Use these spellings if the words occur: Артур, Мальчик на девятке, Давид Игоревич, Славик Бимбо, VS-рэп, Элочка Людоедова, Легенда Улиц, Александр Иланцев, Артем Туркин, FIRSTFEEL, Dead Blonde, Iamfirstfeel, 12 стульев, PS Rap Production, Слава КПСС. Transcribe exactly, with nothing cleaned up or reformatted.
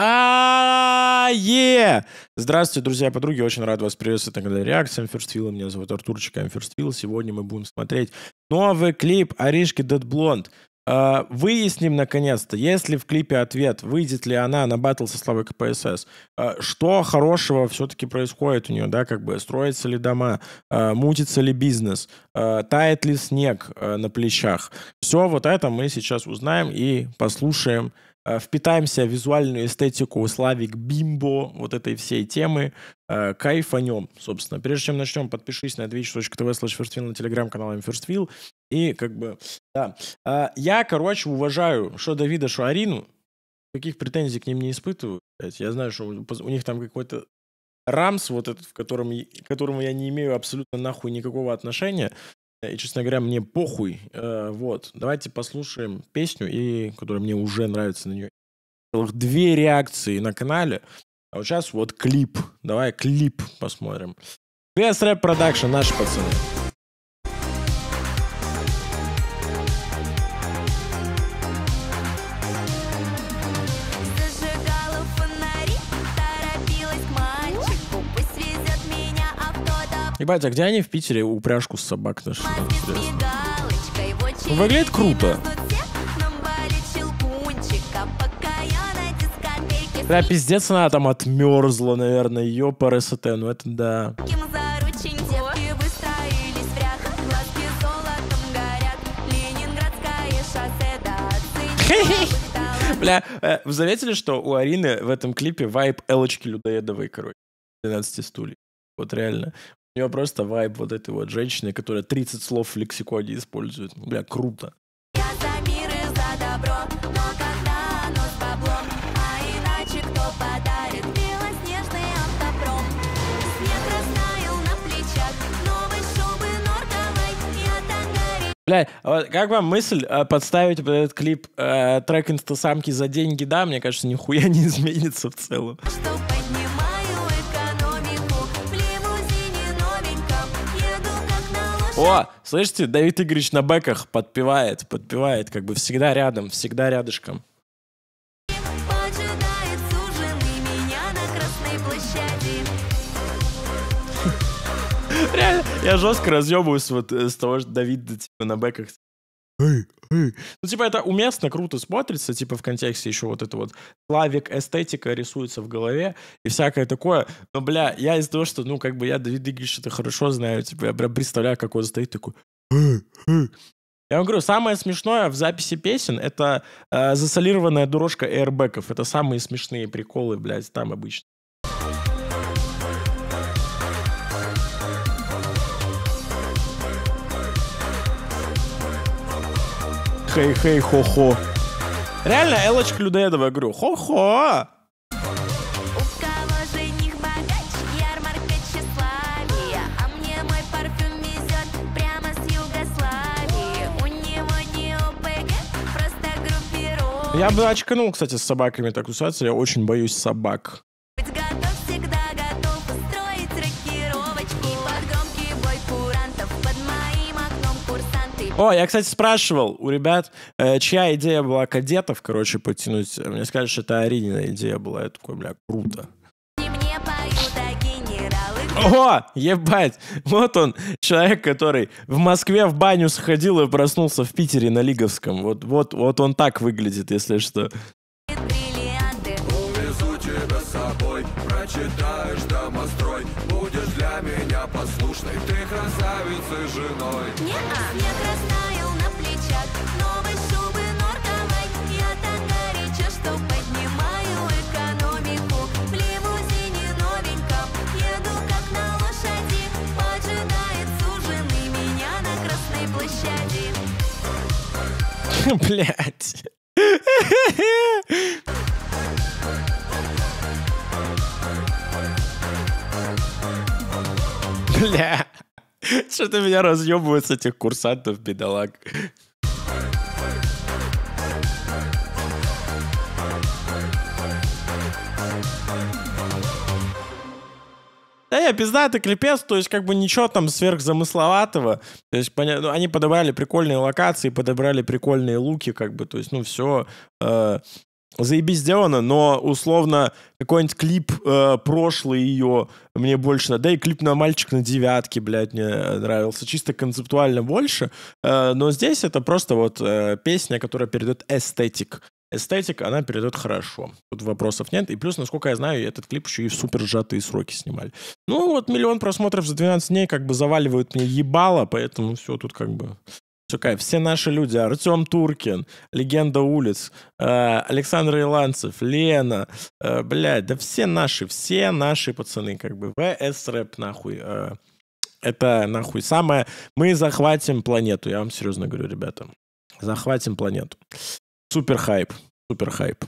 А-е! Здравствуйте, друзья и подруги. Очень рад вас приветствовать на канале Реакция Iamfirstfeel. Меня зовут Артурчик Iamfirstfeel. Сегодня мы будем смотреть новый клип Аришки Dead Blonde. Выясним наконец-то, есть ли в клипе ответ, выйдет ли она на баттл со Славой КПСС, что хорошего все-таки происходит у нее, да, как бы строятся ли дома, мутится ли бизнес, тает ли снег на плечах. Все вот это мы сейчас узнаем и послушаем, впитаемся в визуальную эстетику Славик Бимбо, вот этой всей темы, кайфанем, собственно. Прежде чем начнем, подпишись на twitch точка tv слэш firstfeel, на телеграм-канал Iamfirstfeel. И как бы, да. Я, короче, уважаю что Давида, что Арину. Никаких претензий к ним не испытываю. Я знаю, что у них там какой-то рамс, вот этот, в котором, к которому я не имею абсолютно нахуй никакого отношения. И, честно говоря, мне похуй. Вот. Давайте послушаем песню, и, которая мне уже нравится на нее. Две реакции на канале. А вот сейчас вот клип. Давай клип посмотрим. пи эс Rap Production, наши пацаны. Ебать, а где они в Питере упряжку с собак нашли? Ну, выглядит круто. Да, пиздец, она там отмерзла, наверное, ее по РСТ, ну это да. Бля, вы заметили, что у Арины в этом клипе вайб Элочки Людоедовой, короче, двенадцать стульев. Вот реально. У нее просто вайб вот этой вот женщины, которая тридцать слов в лексиконе использует. Бля, круто. Бля, как вам мысль подставить под этот клип э, трек «Инстасамки за деньги»? Да, мне кажется, нихуя не изменится в целом. О, слышите, Давид Игоревич на бэках подпевает, подпевает, как бы всегда рядом, всегда рядышком. Реально, я жестко разъебываюсь вот с того, что Давид типа, на бэках. Ну, типа, это уместно, круто смотрится, типа, в контексте еще вот это вот Славик эстетика рисуется в голове и всякое такое. Но, бля, я из-за того, что, ну, как бы я Давида Игоревича-то хорошо знаю, типа, я прям представляю, как он стоит такой. Я вам говорю, самое смешное в записи песен — это э, засолированная дорожка эйрбэков. Это самые смешные приколы, блядь, там обычно. Хей-хей, хо-хо. Реально, Элочка Людоедова, я говорю, хо-хо. Я бы очканул, кстати, с собаками так усаться, я очень боюсь собак. О, я, кстати, спрашивал у ребят, э, чья идея была кадетов, короче, подтянуть. Мне сказали, что это Аринина идея была. Я такой, бля, круто. О, ебать! Вот он, человек, который в Москве в баню сходил и проснулся в Питере на Лиговском. Вот, вот, вот он так выглядит, если что. Читаешь домострой, будешь для меня послушной, ты красавицей женой. Нет, снег растаял на плечах, новой шубы норковой. Я так горячо, что поднимаю экономику. В лимузине новеньком еду, как на лошади. Поджидает суженый меня на Красной площади. Блять. Бля, что-то меня разъебывает с этих курсантов, бедолаг. Да я пиздатый клипец, то есть как бы ничего там сверхзамысловатого. То есть поня... ну, они подобрали прикольные локации, подобрали прикольные луки, как бы, то есть, ну, все... Э... заебись сделано, но, условно, какой-нибудь клип э, прошлый ее мне больше... Да и клип на «Мальчик на девятке», блядь, мне нравился. Чисто концептуально больше. Э, но здесь это просто вот э, песня, которая передает эстетик. Эстетик, она передает хорошо. Тут вопросов нет. И плюс, насколько я знаю, этот клип еще и в супер сжатые сроки снимали. Ну вот миллион просмотров за двенадцать дней как бы заваливают мне ебало, поэтому все тут как бы... Все, кайф. Все наши люди. Артем Туркин, Легенда Улиц, э, Александр Иланцев, Лена, э, блядь, да все наши, все наши пацаны, как бы, ви эс-рэп нахуй. Э, это нахуй самое. Мы захватим планету, я вам серьезно говорю, ребята. Захватим планету. Супер хайп, супер хайп.